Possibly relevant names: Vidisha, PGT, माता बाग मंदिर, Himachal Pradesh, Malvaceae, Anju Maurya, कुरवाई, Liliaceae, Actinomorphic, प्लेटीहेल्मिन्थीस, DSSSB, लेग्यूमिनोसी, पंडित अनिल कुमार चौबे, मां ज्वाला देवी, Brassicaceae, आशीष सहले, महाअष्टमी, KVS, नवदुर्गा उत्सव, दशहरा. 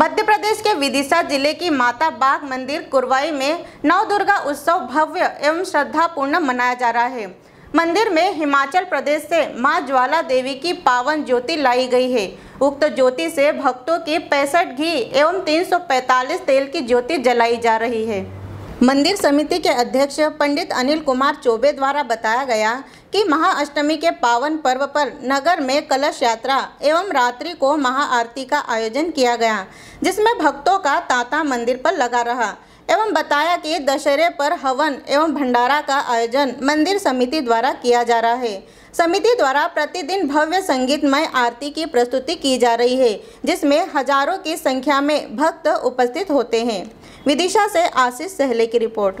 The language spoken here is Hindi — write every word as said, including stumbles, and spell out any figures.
मध्य प्रदेश के विदिशा जिले की माता बाग मंदिर कुरवाई में नवदुर्गा उत्सव भव्य एवं श्रद्धापूर्ण मनाया जा रहा है। मंदिर में हिमाचल प्रदेश से मां ज्वाला देवी की पावन ज्योति लाई गई है। उक्त ज्योति से भक्तों की पैंसठ घी एवं तीन सौ पैंतालीस तेल की ज्योति जलाई जा रही है। मंदिर समिति के अध्यक्ष पंडित अनिल कुमार चौबे द्वारा बताया गया कि महाअष्टमी के पावन पर्व पर नगर में कलश यात्रा एवं रात्रि को महाआरती का आयोजन किया गया, जिसमें भक्तों का तांता मंदिर पर लगा रहा एवं बताया कि दशहरे पर हवन एवं भंडारा का आयोजन मंदिर समिति द्वारा किया जा रहा है। समिति द्वारा प्रतिदिन भव्य संगीतमय आरती की प्रस्तुति की जा रही है, जिसमें हजारों की संख्या में भक्त उपस्थित होते हैं। विदिशा से आशीष सहले की रिपोर्ट।